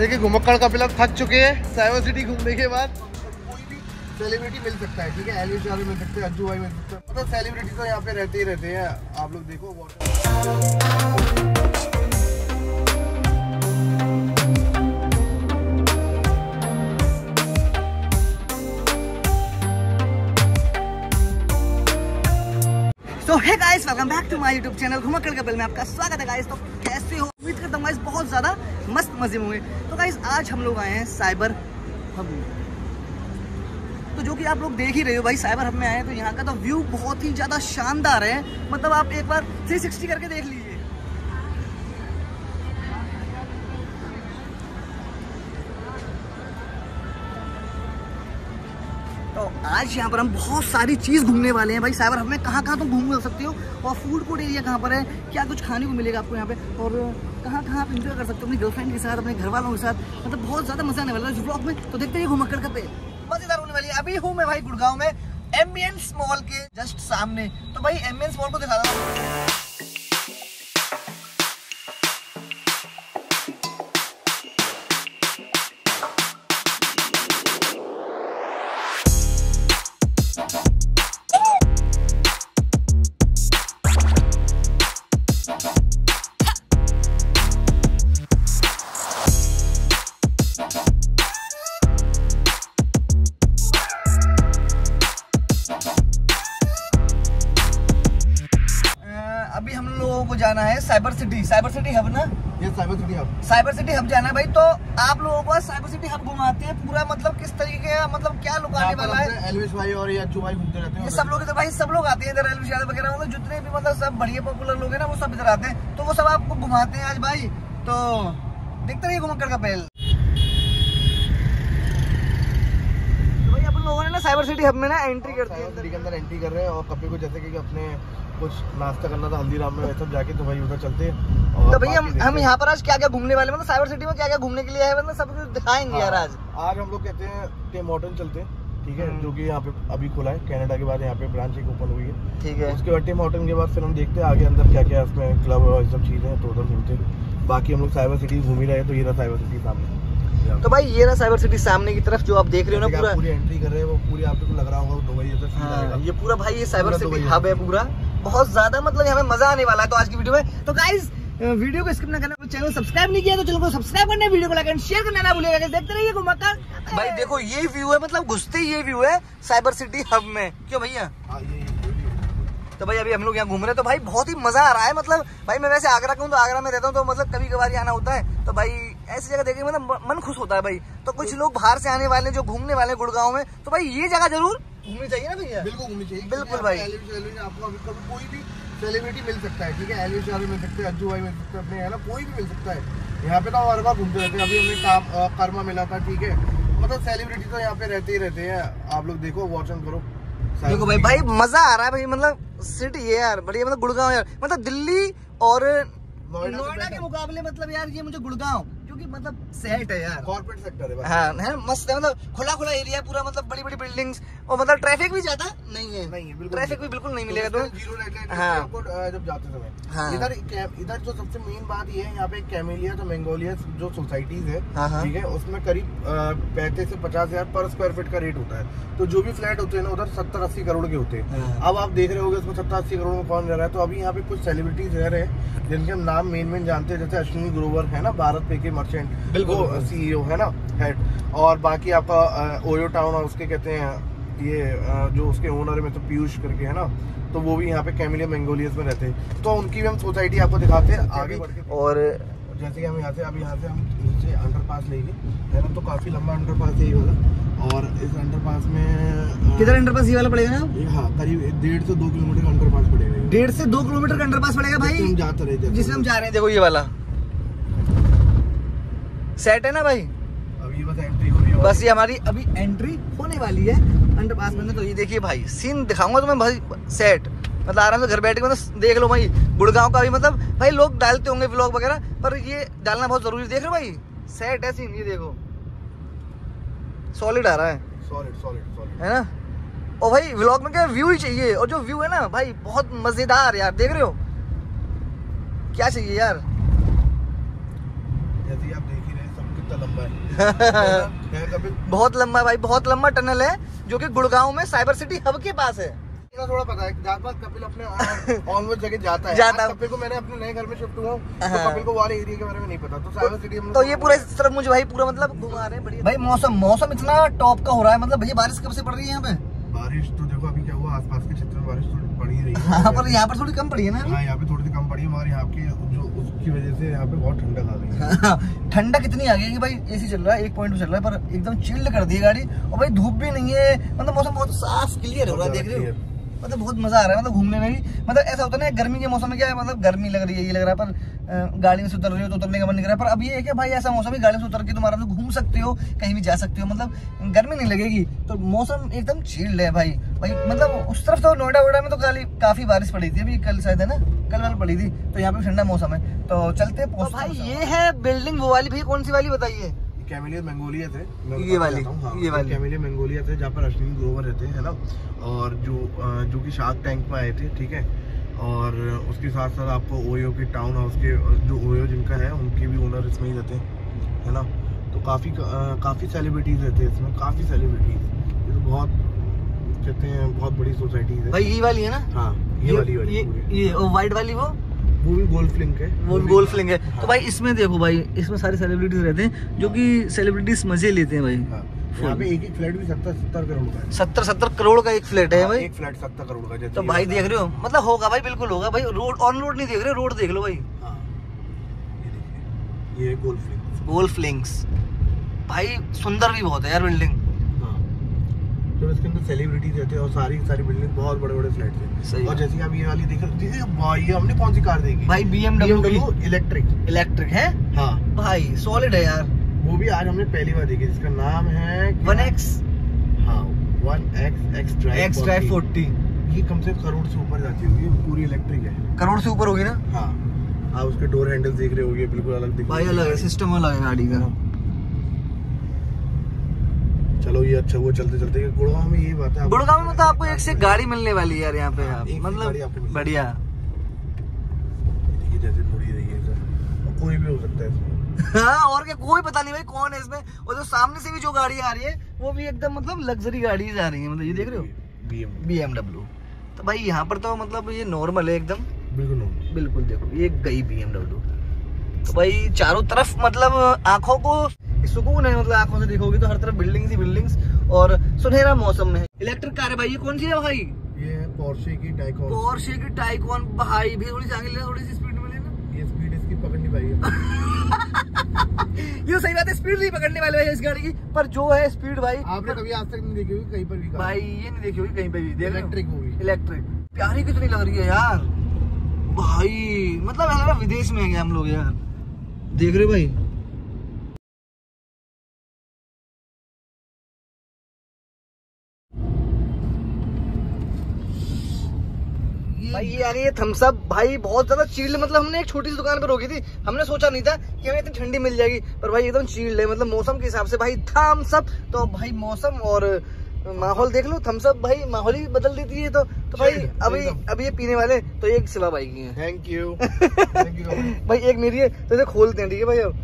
जैसे कि घुमक्कड़ कपिल थक चुके हैं साइबर सिटी घूमने के बाद। कोई भी सेलिब्रिटी मिल सकता है, ठीक है, एलवी चार मिल सकते हैं, अज्जू भाई मिल सकते हैं, मतलब सेलिब्रिटी तो यहाँ पे रहते ही रहते हैं। आप लोग देखो तो hey guys, welcome back to my YouTube channel घुमक्कड़ Kapil में आपका स्वागत है गाइस। तो कैसे हो, उम्मीद करता हूँ गाइस बहुत ज़्यादा मस्त मजे में होंगे। तो गाइस आज हम लोग आए हैं साइबर हब में, तो जो कि आप लोग देख ही रहे हो भाई, साइबर हब में आए हैं तो यहाँ का तो व्यू बहुत ही ज़्यादा शानदार है। मतलब आप एक बार 360 करके देख लीजिए। तो आज यहाँ पर हम बहुत सारी चीज़ घूमने वाले हैं भाई साइबर हब में। कहाँ कहाँ तुम घूम सकते हो और फूड कोर्ट एरिया कहाँ पर है, क्या कुछ खाने को मिलेगा आपको यहाँ पे, और कहाँ कहाँ आप इंजॉय कर सकते हो अपनी गर्लफ्रेंड के साथ, अपने घर वालों के साथ। मतलब बहुत ज़्यादा मजा आने वाला है इस ब्लॉग में, तो देखते हैं घुमक्कड़ कपिल मज़ेदार होने वाली है। अभी हूँ मैं भाई गुड़गांव में एमएंस मॉल के जस्ट सामने, तो भाई एमएंस मॉल को दिखा रहा हूँ। जाना है cyber city, cyber city hub ना, ये cyber city hub, cyber city hub जाना है भाई। तो आप लोगों को साइबर सिटी हब घुमाते हैं पूरा, मतलब किस तरीके का, मतलब क्या लुक आने वाला है। एलविश भाई और ये अच्चू भाई घूमते रहते हैं, ये सब लोग इधर भाई, सब लोग आते हैं इधर, एलविश यादव वगैरह, मतलब जितने भी मतलब सब बढ़िया पॉपुलर लोग है ना वो सब इधर आते हैं, तो वो सब आपको घुमाते हैं आज भाई। तो देखते रहिए Ghumakkad Kapil. Cyber city hub में ना एंट्री करते हैं, सिटी के अंदर एंट्री कर रहे हैं और कपिल को जैसे कि अपने कुछ नाश्ता करना था हल्दीराम में, सब जाके तो भाई उधर चलते हैं। और तो भाई हम यहाँ पर आज क्या क्या घूमने वाले, मतलब साइबर सिटी में क्या क्या घूमने के लिए है, मतलब सब कुछ दिखाएंगे यार। आज हम लोग कहते हैं टे मॉर्टन चलते हैं, ठीक है, जो कि यहाँ पे अभी खुला है, कनाडा के बाद यहाँ पे ब्रांच एक ओपन हुई है, ठीक है। उसके बाद टे मॉर्टन के बाद फिर हम देखते हैं आगे अंदर क्या क्या उसमें क्लब और सब चीज़ें, तो उधर घूमते हैं। बाकी हम लोग साइबर सिटी घूम ही रहे हैं, तो ये रहा साइबर सिटी सामने। तो भाई ये रहा साइबर सिटी सामने की तरफ जो आप देख रहे हो ना, पूरा पूरी एंट्री कर रहे हैं वो पूरी, आपको तो लग रहा होगा दुबई जैसा ये पूरा भाई, ये साइबर सिटी हब है पूरा। बहुत ज्यादा मतलब यहाँ पे मजा आने वाला है तो आज की वीडियो में। तो गाइस वीडियो को स्किप ना करना, चैनल सब्सक्राइब नहीं किया तो चैनल को सब्सक्राइब करना, वीडियो को लाइक एंड शेयर करना ना भूलिएगा। देखते रहिए घुमक्कड़ भाई। देखो ये व्यू है, मतलब घुसते ही ये व्यू है साइबर सिटी हब में, क्यों भैया। तो भाई अभी हम लोग यहाँ घूम रहे हैं, तो भाई बहुत ही मजा आ रहा है। मतलब भाई मैं वैसे आगरा का हूँ, तो आगरा में रहता हूँ, तो मतलब कभी कभार आना होता है, तो भाई ऐसी जगह देखिए मतलब मन खुश होता है भाई। तो कुछ लोग बाहर से आने वाले जो घूमने वाले गुड़गांव में, तो भाई ये जगह जरूर घूमनी चाहिए ना भैया। बिल्कुल घूमनी चाहिए, बिल्कुल भाई। आपको अभी कोई भी सेलिब्रिटी मिल सकता है, ठीक है, एलवी चार मिल सकते हैं, अज्जू भाई मिल सकते हैं, अपने है ना कोई भी मिल सकता है यहाँ पे। तो हर बार घूमते रहते हैं, अभी हमें कर्मा मिला था, ठीक है, मतलब सेलिब्रिटी तो यहाँ पे रहते ही रहते हैं। आप लोग देखो, वॉच ऑन करो, देखो भाई, भाई मजा आ रहा है भाई। मतलब सिटी है यार बढ़िया, मतलब गुड़गांव यार, मतलब दिल्ली और नोएडा के मुकाबले मतलब यार ये मुझे गुड़गांव, क्योंकि मतलब सेट है यार, कॉर्पोरेट सेक्टर है, हाँ है, मस्त है, मतलब खुला खुला एरिया पूरा, मतलब बड़ी बड़ी बिल्डिंग्स, और मतलब ट्रैफिक भी ज्यादा नहीं है, नहीं ट्रैफिक भी बिल्कुल नहीं मिलेगा। तो जीरो जब जाते समय इधर जो सबसे मेन बात ये है, यहाँ पे कैमेलिया मंगोलिया जो सोसाइटीज है, ठीक है, उसमें करीब 35 से 50 हजार पर स्क्वायर फीट का रेट होता है। तो जो भी फ्लैट होते हैं ना उधर 70-80 करोड़ के होते हैं। अब आप देख रहे हो उसमें 70-80 करोड़ में कौन रह रहा है। तो अभी यहाँ पे कुछ सेलिब्रिटीज रह रहे हैं जिनके हम नाम मेन मेन जानते हैं, जैसे अश्विनी ग्रोवर है ना, भारत पे के मर्चेंट, बिल्कुल सीईओ है ना, हेड। और बाकी आपका ओयो टाउन और उसके कहते हैं ये जो उसके ओनर में तो पीयूष करके है ना, तो वो भी यहाँ पे कैमेलिया मंगोलिया में रहते हैं। तो उनकी भी हम सोसाइटी आपको दिखाते हैं आगे बढ़ के। और जैसे कि हम यहाँ से अभी यहाँ से हम नीचे अंडरपास लेंगे है ना, तो काफ़ी लंबा अंडरपास है ये वाला, और इस अंडरपास में किधर अंडरपास ये वाला पड़ेगा ना, हाँ करीब 1.5 से 2 किलोमीटर का अंडरपास पड़ेगा, 1.5 से 2 किलोमीटर का अंडरपास पड़ेगा भाई। हम जाते रहे जिसमें हम जा रहे हैं, देखो ये वाला सेट है ना भाई, अभी बस एंट्री हो रही है, बस ये हमारी अभी एंट्री होने वाली है अंडरपास में। तो ये देखिए भाई सीन दिखाऊंगा तो मैं भाई सेट, मतलब आराम से घर बैठ के मतलब देख लो भाई। गुड़गांव का भी मतलब भाई लोग डालते होंगे व्लॉग वगैरह, पर ये डालना बहुत जरूरी है। देख रहे हो भाई सेट है सीन, ये देखो सॉलिड आ रहा है, सॉलिड सॉलिड सॉलिड है ना। और भाई व्लॉग में क्या व्यू ही चाहिए, और जो व्यू है ना भाई बहुत मजेदार यार, देख रहे हो क्या चाहिए यार। जैसे आप देख ही रहे हैं सब कितना लंबा है। बहुत लंबा भाई, बहुत लंबा टनल है जो कि गुड़गांव में साइबर सिटी हब के पास है। थोड़ा पता है कपिल अपने ऑनवर्ड जगह जाता है। कपिल को मैंने अपने नए घर में शिफ्ट हुआ हूं, तो कपिल को वाले एरिया के बारे में नहीं पता। तो साइबर सिटी तो ये पूरा इस तरफ मुझे भाई पूरा मतलब घुमा रहे हैं। बढ़िया भाई, मौसम इतना टॉप का हो रहा है। मतलब भैया बारिश कब से पड़ रही है यहाँ पे? बारिश तो देखो अभी क्या हुआ, आसपास के क्षेत्र में बारिश थोड़ी पड़ी रही है। हाँ, पर यहाँ पर थोड़ी कम पड़ी है ना। हाँ, यहाँ पे थोड़ी सी कम पड़ी है, मगर यहाँ के जो उसकी वजह से यहाँ पे बहुत ठंडक आ गई है। ठंडक इतनी आ गई कि भाई एसी चल रहा है, 1.2 चल रहा है, पर एकदम चिल्ड कर दी गाड़ी। और भाई धूप भी नहीं है, मतलब मौसम बहुत साफ क्लियर हो रहा है, देख रहे हो। मतलब बहुत मजा आ रहा है, मतलब घूमने में भी। मतलब ऐसा होता है ना, गर्मी के मौसम में क्या है, मतलब गर्मी लग रही है, ये लग रहा है, पर गाड़ी में से उतर रहे हो तो उतरने का मन नहीं कर रहा। पर अब ये है कि भाई ऐसा मौसम है, गाड़ी से उतर के तुम आराम से घूम सकते हो, कहीं भी जा सकते हो, मतलब गर्मी नहीं लगेगी। तो मौसम एकदम चिल्ड है भाई। भाई मतलब उस तरफ तो नोएडा वोएडा में तो काफी बारिश पड़ी थी, अभी कल शायद है ना, कल वाली पड़ी थी। तो यहाँ पे ठंडा मौसम है, तो चलते भाई। ये है बिल्डिंग, वो वाली भैया कौन सी वाली बताइए? कैमेलिया मंगोलिया थे, ये वाली कैमेलिया मंगोलिया थे, जहाँ पर अश्विनी ग्रोवर रहते हैं ना, और जो कि शार्क टैंक में आए थे, ठीक है। और उसके साथ साथ आपको ओयो के टाउन हाउस के जो ओयो जिनका है, उनके भी ओनर इसमें ही रहते हैं, है ना। तो काफ़ी सेलिब्रिटीज़ रहते हैं इसमें, काफ़ी सेलिब्रिटीज़। ये तो बहुत कहते हैं, बहुत बड़ी सोसाइटीज़ है भाई। ये वाली है ना? हाँ, ये वाली वाइट वाली, वो भी गोल्फ लिंक है, वो गोल्फ लिंक है। हाँ। तो भाई इसमें देखो भाई, इसमें सारे सेलिब्रिटीज रहते हैं, जो कि सेलिब्रिटीज मजे लेते हैं भाई। हाँ। यहाँ पे एक फ्लैट भी 70-70 करोड़ का है। 70-70 करोड़ का एक फ्लैट है भाई, एक फ्लैट 70 करोड़ का। तो भाई देख रहे हो, मतलब होगा भाई, बिल्कुल होगा भाई। रोड ऑन रोड नहीं देख रहे, रोड देख लो भाई। ये गोल्फ लिंक्स भाई, सुंदर भी बहुत है यार बिल्डिंग। तो इसके अंदर सेलिब्रिटीज रहते हैं, और सारी बिल्डिंग बहुत बड़े-बड़े फ्लैट हैं। और जैसे आप ये वाली देख रहे हो भाई, ये हमने कौन सी कार देखी भाई? BMW इलेक्ट्रिक है। हाँ भाई, सॉलिड है यार। वो भी आज हमने पहली बार देखी, जिसका नाम है 1X। हाँ, 1X X Drive 40। ये कम से करोड़ से ऊपर जाती होगी, पूरी इलेक्ट्रिक है, करोड़ से ऊपर होगी ना। हाँ, आप उसके डोर हैंडल देख रहे होगे, बिल्कुल अलग दिख भाई, अलग है, सिस्टम अलग है गाड़ी का। चलो ये अच्छा हुआ चलते चलते, गुड़गांव में ये बात है, गुड़गांव में तो आपको एक से गाड़ी मिलने वाली है यार यहाँ पे। हाँ, मतलब बढ़िया, जैसे थोड़ी रही है और कोई भी हो सकता है इसमें। हाँ, और क्या, कोई पता नहीं भाई कौन है इसमें। और जो सामने से भी जो गाड़ी आ रही है, वो भी एकदम मतलब लग्जरी गाड़ी आ रही है, मतलब ये देख रहे हो BMW। तो भाई यहाँ पर तो मतलब ये नॉर्मल है एकदम, बिल्कुल बिल्कुल। देखो ये गई BMW। तो भाई चारों तरफ मतलब आँखों को सुकून है, मतलब आंखों से देखोगे तो हर तरफ बिल्डिंग्स ही बिल्डिंग्स, और सुनहरा मौसम में। इलेक्ट्रिक कार है भाई, ये कौन सी है भाई? ये है पोर्शे की टाइकॉन भाई। भी थोड़ी सी स्पीड में लेना, ये स्पीड इसकी पकड़नी भाई। ये सही बात है, स्पीड नहीं पकड़ने वाली है इस गाड़ी की, पर जो है स्पीड भाई आपने कभी आज तक नहीं देखी होगी कहीं पर भी भाई, ये नहीं देखी होगी कहीं पर भी। इलेक्ट्रिक होगी, इलेक्ट्रिक प्यारी कितनी लग रही है यार भाई, मतलब विदेश में है हम लोग यार, देख रहे हो भाई। भाई ये आ रही है थम्स अप भाई, बहुत ज्यादा चिल्ड। मतलब हमने एक छोटी सी दुकान पर रोकी थी, हमने सोचा नहीं था कि हमें इतनी ठंडी मिल जाएगी, पर भाई एकदम चिल्ड है, मतलब मौसम के हिसाब से भाई थम्स अप। तो भाई मौसम और माहौल देख लो, थम्स अप भाई माहौल ही बदल देती है। तो भाई अभी ये पीने वाले तो एक सिवा भाई की है। थैंक यू भाई, एक मेरी है, तो इसे खोलते हैं, ठीक है भाई। अब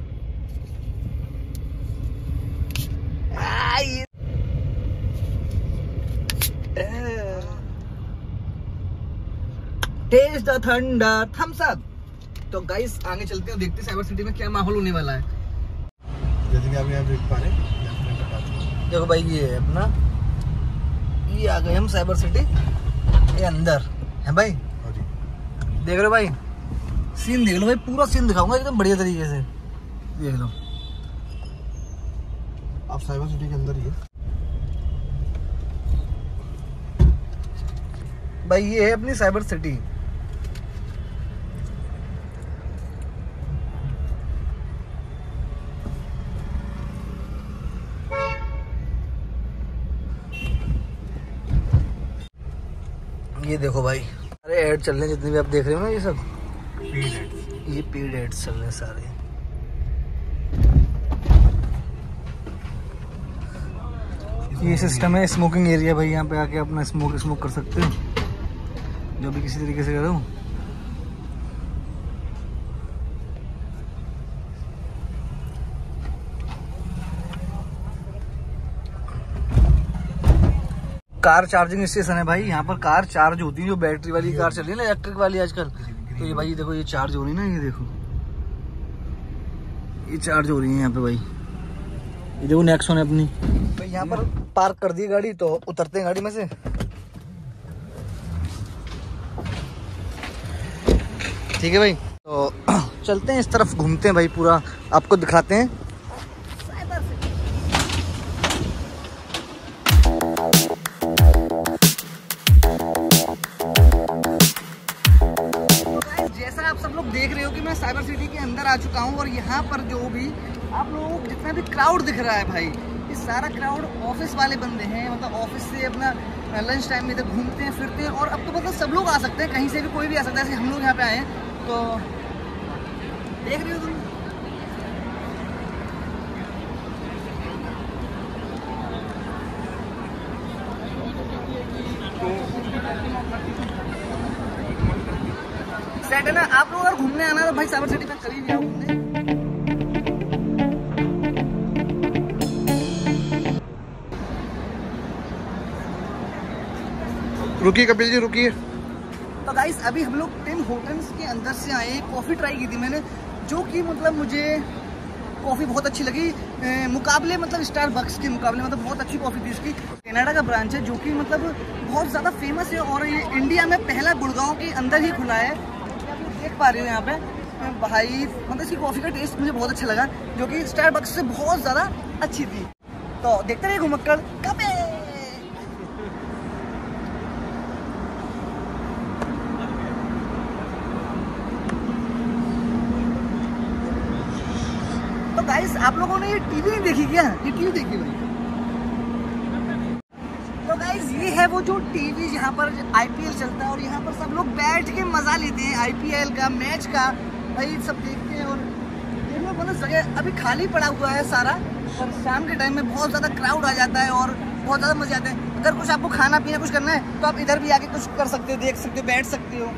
टेस्ट द ठंडा थम्स अप। तो गाइस आगे चलते हैं, देखते हैं साइबर सिटी में क्या माहौल होने वाला है। जैसे कि आप यहाँ देख पा रहे हैं, देखो भाई ये है अपना, ये आ गए हम साइबर सिटी के अंदर है भाई। देख रहे हो भाई, सीन देख लो भाई, पूरा सीन दिखाऊंगा एकदम बढ़िया तरीके से, देख लो आप साइबर सिटी के अंदर ही है भाई। ये है अपनी साइबर सिटी, ये देखो भाई सारे ऐड चल रहे हैं, जितने भी आप देख रहे हो ना, ये सब पेड एड्स चल रहे हैं सारे। ये सिस्टम है स्मोकिंग एरिया भाई, यहाँ पे आके अपना स्मोक कर सकते हो, जो भी किसी तरीके से कर रहा हूँ। कार चार्जिंग स्टेशन है भाई, यहाँ पर कार चार्ज होती है, जो बैटरी वाली कार चल रही है ना इलेक्ट्रिक वाली आजकल, तो ये भाई देखो ये चार्ज हो रही है ना, ये देखो ये चार्ज हो रही है यहाँ पे भाई, ये देखो नेक्सॉन है अपनी। तो यहाँ पर पार्क कर दी गाड़ी, तो उतरते हैं गाड़ी में से, ठीक है भाई। तो चलते हैं इस तरफ, घूमते हैं भाई, पूरा आपको दिखाते हैं। देख रहे हो कि मैं साइबर सिटी के अंदर आ चुका हूँ और यहाँ पर जो भी आप लोगों को जितना भी क्राउड दिख रहा है भाई, ये सारा क्राउड ऑफिस वाले बंदे हैं, मतलब ऑफिस से अपना लंच टाइम में इधर घूमते हैं फिरते हैं। और अब तो मतलब सब लोग आ सकते हैं, कहीं से भी कोई भी आ सकता है, जैसे हम लोग यहाँ पे आए हैं। तो देख रहे हो तुम, सेट है ना। आप लोग अगर घूमने आना तो भाई साइबर सिटी में कभी भी आओ घूमने। रुकिए कपिल जी, रुकिए। तो गाइस अभी हम लोग टे मॉर्टन के अंदर से आए, कॉफ़ी ट्राई की थी मैंने, जो कि मतलब मुझे कॉफ़ी बहुत अच्छी लगी मुकाबले, मतलब स्टारबक्स के मुकाबले, मतलब बहुत अच्छी कॉफ़ी थी इसकी। कनाडा का ब्रांच है जो कि मतलब बहुत ज़्यादा फेमस है और ये इंडिया में पहला गुड़गांव के अंदर ही खुला है, आप लोग देख पा रहे हो यहाँ पे भाई। मतलब इसकी कॉफ़ी का टेस्ट मुझे बहुत अच्छा लगा, जो कि स्टारबक्स से बहुत ज़्यादा अच्छी थी। तो देखते रहे घुमक्कड़ कपिल। गाइस आप लोगों ने ये टीवी नहीं देखी क्या? ये टीवी देखी भाई। तो गाइस ये है वो जो टीवी जहाँ पर आईपीएल चलता है और यहाँ पर सब लोग बैठ के मजा लेते हैं आईपीएल का मैच का, भाई सब देखते हैं। और ये मतलब जगह अभी खाली पड़ा हुआ है सारा, और शाम के टाइम में बहुत ज़्यादा क्राउड आ जाता है और बहुत ज़्यादा मजे आते हैं। अगर कुछ आपको खाना पीना कुछ करना है तो आप इधर भी आके कुछ कर सकते हो, देख सकते हो, बैठ सकते हो।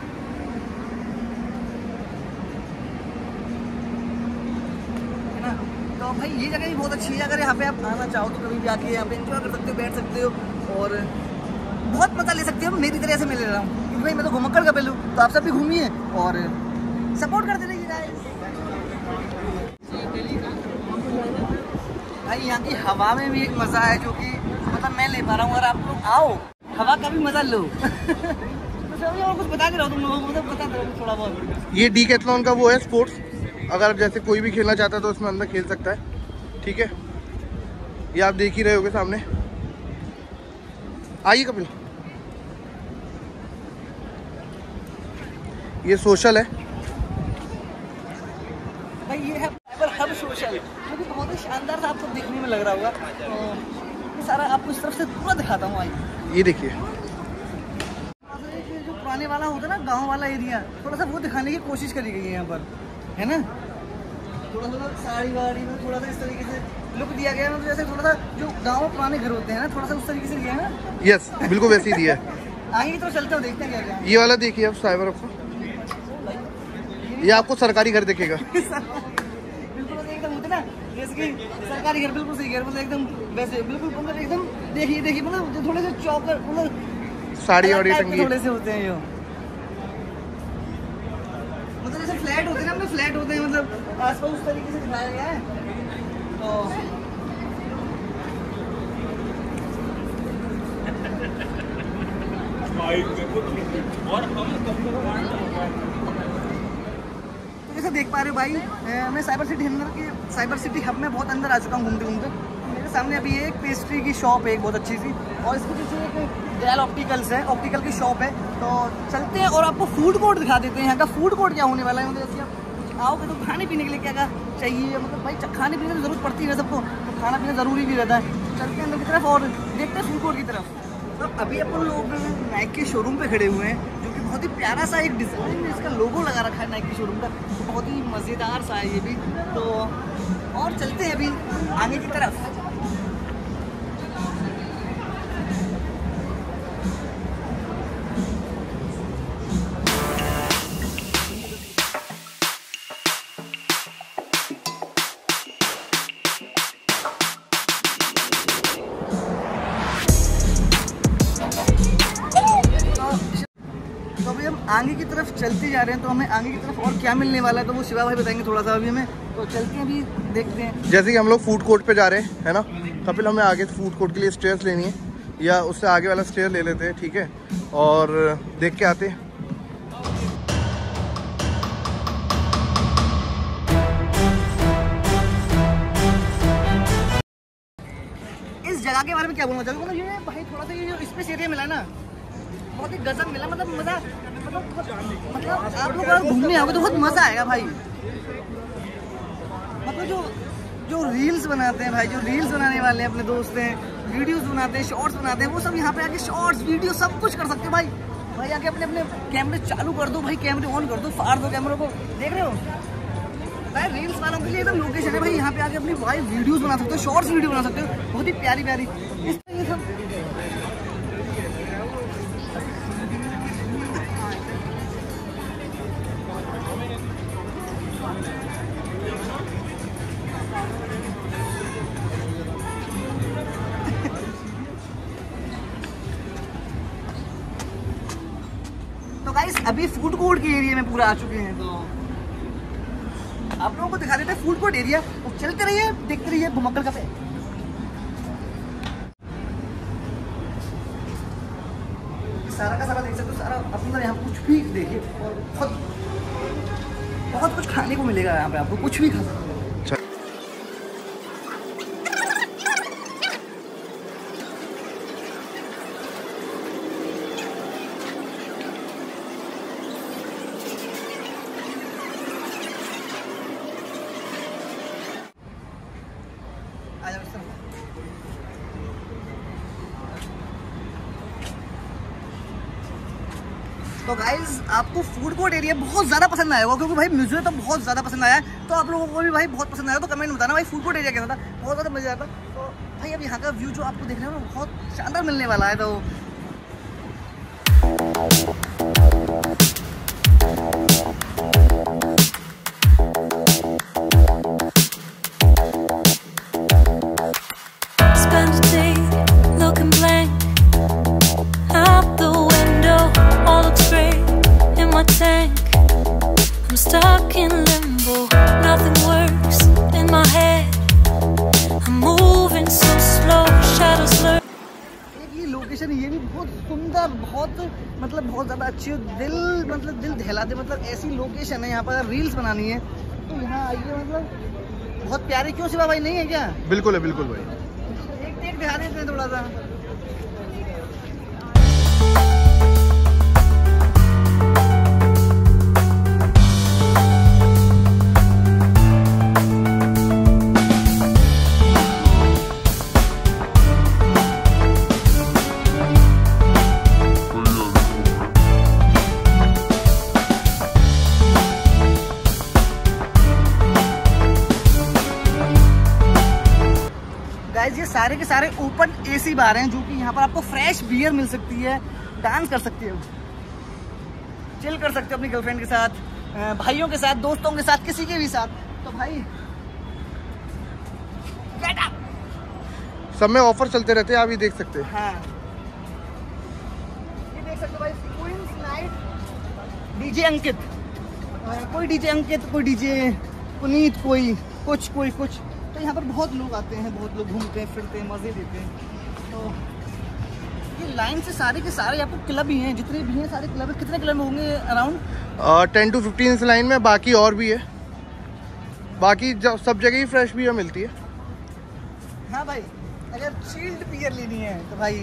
तो भाई ये जगह भी बहुत अच्छी है, अगर यहाँ पे आप आना चाहो तो कभी भी आके यहाँ पे एंजॉय कर सकते हो, बैठ सकते हो और बहुत मजा ले सकते हो। मेरी तरह से मैं ले रहा हूँ क्योंकि भाई मैं तो घुमक्कड़ का पहलू, तो आप सब भी घूमिए और सपोर्ट करते रहिए भाई। यहाँ की हवा में भी एक मज़ा है जो कि मतलब मैं ले पा रहा हूँ, और आप लोग आओ हवा का भी मज़ा लो। और कुछ बता दे रहा हूँ तुम लोगों को, मतलब बता दे रहा हूँ थोड़ा बहुत। ये डीकैथलोन का वो है स्पोर्ट्स, अगर आप जैसे कोई भी खेलना चाहता है तो उसमें अंदर खेल सकता है, ठीक है। ये आप देख ही रहे होगे सामने, आइए कपिल। ये सोशल है भाई, ये है साइबर हब सोशल, मुझे बहुत ही शानदार था, आपको तो देखने में लग रहा होगा। तो सारा आपको इस तरफ से पूरा दिखाता हूँ। आइए ये देखिए, जो पुराने वाला होता है ना गाँव वाला एरिया, थोड़ा सा वो दिखाने की कोशिश करी गई है यहाँ पर, है ना। थोड़ा सा साड़ी वाड़ी में थोड़ा सा इस तरीके से लुक दिया गया है, जैसे थोड़ा सा जो गाँव पुराने घर होते हैं ना, थोड़ा सा उस तरीके से दिया है ना। यस बिल्कुल वैसे ही दिया है। आइए तो चलते हो, देखते हैं क्या क्या। ये वाला देखिए आप साइबर हब, ये आपको सरकारी घर देखेगा। बिल्कुल एकदम होते ना जैसे कि सरकारी घर, बिल्कुल सही घर, मतलब एकदम वैसे बिल्कुल एकदम देखिए देखिए, मतलब थोड़े से चौकर मतलब साड़ी वाड़ी टंगी थोड़े से होते हैं, ये मतलब जैसे फ्लैट होते हैं ना, अपने फ्लैट होते हैं, मतलब आसपास उस तरीके से दिखाया गया है। तो जैसे देख पा रहे हो भाई, मैं साइबर सिटी अंदर के साइबर सिटी हब में बहुत अंदर आ चुका हूँ घूमते घूमते। मेरे सामने अभी एक पेस्ट्री की शॉप है, एक बहुत अच्छी सी, और इसके पीछे एक डेल ऑप्टिकल्स है, ऑप्टिकल की शॉप है। तो चलते हैं और आपको फूड कोर्ट दिखा देते हैं, यहाँ का फूड कोर्ट क्या होने वाला है। मतलब जैसे आप आओगे तो खाने पीने के लिए क्या क्या चाहिए, मतलब भाई खाने पीने की जरूरत पड़ती है सबको, तो खाना पीना ज़रूरी भी रहता है। चलते हैं अंदर की तरफ और देखते हैं फूड कोर्ट की तरफ। तो अभी अपन लोग नाइक के शोरूम पर खड़े हुए हैं, जो कि बहुत ही प्यारा सा एक डिज़ाइन में इसका लोगो लगा रखा है नाइक के शोरूम का, बहुत ही मज़ेदार सा है ये भी। तो और चलते हैं अभी आगे की तरफ। आगे की तरफ चलते जा रहे हैं, तो हमें आगे की तरफ और क्या मिलने वाला है तो वो सिवा भाई बताएंगे थोड़ा सा अभी हमें, तो चलते हैं अभी देखते हैं। जैसे कि हम लोग फूड कोर्ट पे जा रहे हैं है ना कपिल, हमें आगे फूड कोर्ट के लिए स्टेयर्स लेनी है या उससे आगे वाला स्टेयर ले लेते हैं ठीक है, और देख के आते हैं। इस जगह के बारे में क्या बोलना चाहूँगा, मतलब ये भाई थोड़ा सा ये स्पेस एरिया मिला ना बहुत ही गजब मिला, मतलब मज़ा मतलब आप लोग अगर घूमने आओगे तो बहुत मज़ा आएगा भाई। मतलब जो रील्स बनाते हैं भाई, जो रील्स बनाने वाले हैं अपने दोस्त हैं, वीडियोस बनाते हैं, शॉर्ट्स बनाते हैं, वो सब यहाँ पे आके शॉर्ट्स वीडियो सब कुछ कर सकते हैं भाई। भाई आके अपने अपने कैमरे चालू कर दो भाई, कैमरे ऑन कर दो, फाड़ दो कैमरों को, देख रहे हो भाई रील्स वालों के लिए एकदम लोकेशन है भाई। यहाँ पे आके अपनी भाई वीडियोस बना सकते हो, शॉर्ट्स वीडियो बना सकते हो, बहुत ही प्यारी प्यारी इस तरह अभी फूड कोर्ट के एरिया में पूरा आ चुके हैं, तो आप लोगों को दिखा देते हैं फूड कोर्ट एरिया। तो चलते रहिए, देखते रहिए घुमक्कड़ कपिल। सारा का सारा देख सकते हो, सारा अपना यहाँ कुछ भी देखिए और बहुत बहुत कुछ खाने को मिलेगा यहाँ पे, आपको कुछ भी खा सकते हो। तो गाइज आपको फूड कोर्ट एरिया बहुत ज़्यादा पसंद आया होगा, क्योंकि भाई मुझे तो बहुत ज़्यादा पसंद आया, तो आप लोगों को भी भाई बहुत पसंद आया तो कमेंट बताना भाई फूड कोर्ट एरिया कैसा था, बहुत ज़्यादा मज़ा आया था। तो भाई अब यहाँ का व्यू जो आपको देखने में बहुत शानदार मिलने वाला है, अच्छी दिल मतलब दिल दहला दे, मतलब ऐसी लोकेशन है यहाँ पर रील्स बनानी है तो यहाँ आइए। मतलब बहुत प्यारे क्यों सिवा भाई नहीं है क्या? बिल्कुल है, बिल्कुल भाई। एक देख दिखा देते हैं थोड़ा सा। ये सारे के सारे ओपन एसी बार हैं, जो कि यहाँ पर आपको फ्रेश बियर मिल सकती है, डांस कर सकते हो, चिल कर सकते हो अपनी गर्लफ्रेंड के साथ, भाइयों के साथ, दोस्तों के साथ, किसी के भी साथ। तो भाई सब में ऑफर चलते रहते हैं, आप ये देख सकते हैं। हाँ। ये देख सकते हो भाई क्वींस नाइट, डीजे अंकित, कोई डीजे अंकित, कोई डीजे पुनीत, कोई कुछ कोई कुछ। तो यहाँ पर बहुत लोग आते हैं, बहुत लोग घूमते हैं, फिरते हैं, मज़े लेते हैं। तो ये लाइन से सारे के सारे आपको क्लब ही हैं, जितने भी हैं सारे क्लब। कितने क्लब होंगे अराउंड 10 to 15 इस लाइन में, बाकी और भी है, बाकी सब जगह ही फ्रेश बियर मिलती है। हाँ भाई, अगर चिल्ड बियर लेनी है तो भाई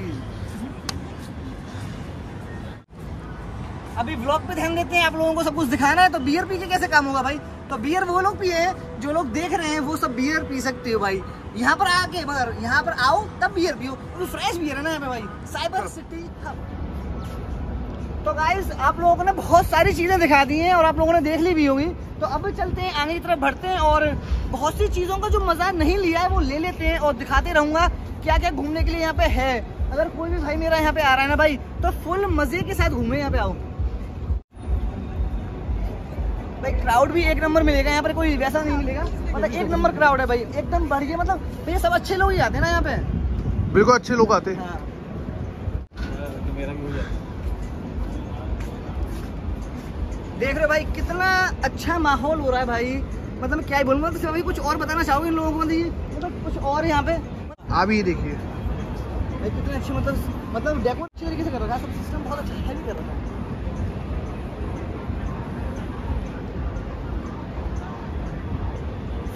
अभी ब्लॉग पे ध्यान देते हैं, आप लोगों को सब कुछ दिखाना है तो बियर पी के कैसे काम होगा भाई। तो बियर वो लोग पिए हैं, जो लोग देख रहे हैं वो सब बियर पी सकते हो भाई यहाँ पर आके, मगर यहाँ पर आओ तब बियर पियो, तो फ्रेश बियर है ना यहाँ पे भाई, साइबर सिटी हब। तो गाइज आप लोगों ने बहुत सारी चीज़ें दिखा दी हैं और आप लोगों ने देख ली भी होगी, तो अब चलते हैं आगे की तरफ बढ़ते हैं और बहुत सी चीज़ों का जो मज़ा नहीं लिया है वो ले लेते हैं और दिखाते रहूँगा क्या क्या घूमने के लिए यहाँ पे है। अगर कोई भी भाई मेरा यहाँ पे आ रहा है ना भाई, तो फुल मज़े के साथ घूमे, यहाँ पे आओ भाई। क्राउड भी एक नंबर मिलेगा यहाँ पर, कोई वैसा नहीं मिलेगा, मतलब एक नंबर क्राउड है भाई, एकदम बढ़िया। मतलब भैया सब अच्छे लोग ही आते हैं ना यहाँ पे, बिल्कुल अच्छे लोग आते हैं। हाँ। देख रहे हो भाई कितना अच्छा माहौल हो रहा है भाई, मतलब क्या ही बोलूँ, मतलब अभी कुछ और बताना चाहोगे इन लोगों को, मतलब कुछ और यहाँ पे आप ही देखिए कितने अच्छे, मतलब डेको अच्छे तरीके से कर रखा है, सब सिस्टम बहुत अच्छा है कर रखा है।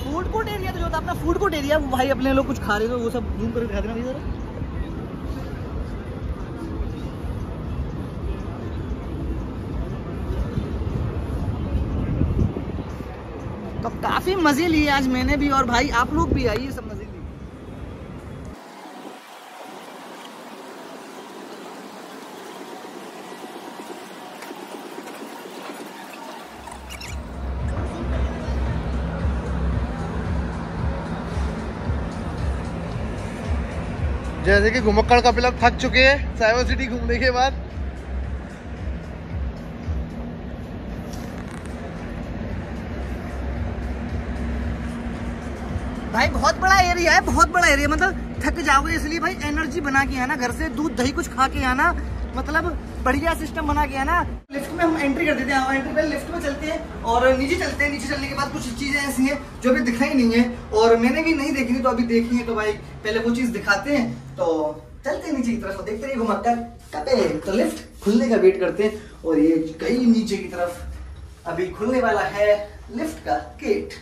फूड कोर्ट एरिया तो जो था अपना फूड कोर्ट एरिया, वो भाई अपने लोग कुछ खा रहे थे वो सब घूम कर दिखा देना भाई जरा। तो काफी मजे लिए आज मैंने भी और भाई आप लोग भी आइए, सब मजे लिए। जैसे कि घुमक्कड़ कपिल थक चुके हैं साइबर सिटी घूमने के बाद, भाई बहुत बड़ा एरिया है, बहुत बड़ा एरिया, मतलब थक जाओगे, इसलिए भाई एनर्जी बना के आना, घर से दूध दही कुछ खा के आना, मतलब बढ़िया सिस्टम बना के आना। लिफ्ट में हम एंट्री कर देते हैं, एंट्री पहले लिफ्ट में चलते हैं और नीचे चलते हैं। नीचे चलने के बाद कुछ चीजें ऐसी हैं जो अभी दिखाई नहीं है और मैंने भी नहीं देखी थी, तो अभी देखी है तो भाई पहले वो चीज दिखाते हैं। तो चलते हैं नीचे की तरफ, देखते हैं घुमक्कड़ कपिल। तो लिफ्ट खुलने का वेट करते हैं और ये गई नीचे की तरफ, अभी खुलने वाला है लिफ्ट का गेट।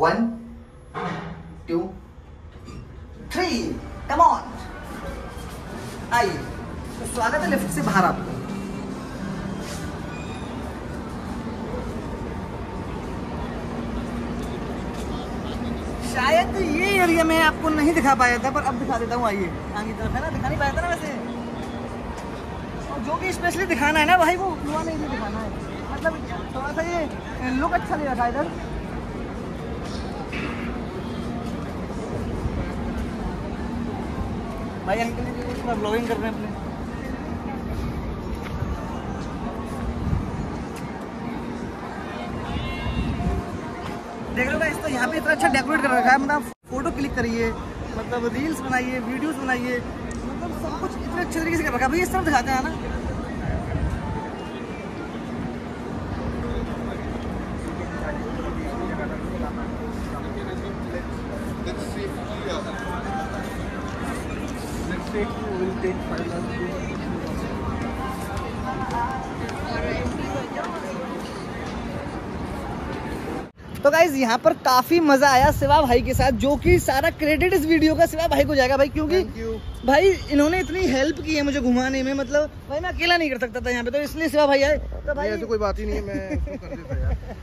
1 2 3 come on. आइए, तो स्वागत है लिफ्ट से बाहर आपको। शायद ये एरिया में आपको नहीं दिखा पाया था पर अब दिखा देता हूँ, आइए आगे तरफ है ना, दिखा नहीं पाया था ना वैसे, और जो भी स्पेशली दिखाना है ना भाई वो युवा नहीं दिखाना है, मतलब थोड़ा सा ये लुक अच्छा नहीं रखा इधर। भाई अंकल जी ब्लॉगिंग कर रहे हैं अपने, देख लो भाई तो यहाँ पे इतना अच्छा डेकोरेट कर रखा है, मतलब फोटो क्लिक करिए, मतलब रील्स बनाइए, वीडियोस बनाइए, मतलब सब कुछ इतने अच्छे तरीके से कर रखा है भाई, ये सब दिखाते हैं ना। तो गाइज यहाँ पर काफी मजा आया सिवा भाई के साथ, जो कि सारा क्रेडिट इस वीडियो का सिवा भाई को जाएगा भाई, क्योंकि भाई इन्होंने इतनी हेल्प की है मुझे घुमाने में, मतलब भाई मैं अकेला नहीं कर सकता था यहाँ पे, तो इसलिए सिवा भाई आए। तो भाई ऐसी कोई बात ही नहीं है, मैं कर देता यार।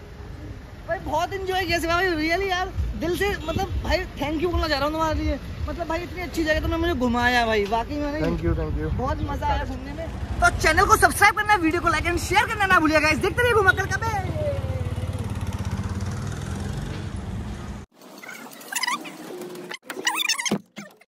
भाई बहुत एंजॉय किया सिवा भाई, रियली यार दिल से, मतलब भाई थैंक यू बोलना चाह रहा हूँ तुम्हारे लिए, मतलब भाई इतनी अच्छी जगह तुमने मुझे घुमाया भाई, वाकई में थैंक यू, बहुत मजा आया घूमने में। तो चैनल को सब्सक्राइब करना, वीडियो को लाइक एंड शेयर करना ना भूलिएगा, देखते रहिए घुमक्कड़ कपिल।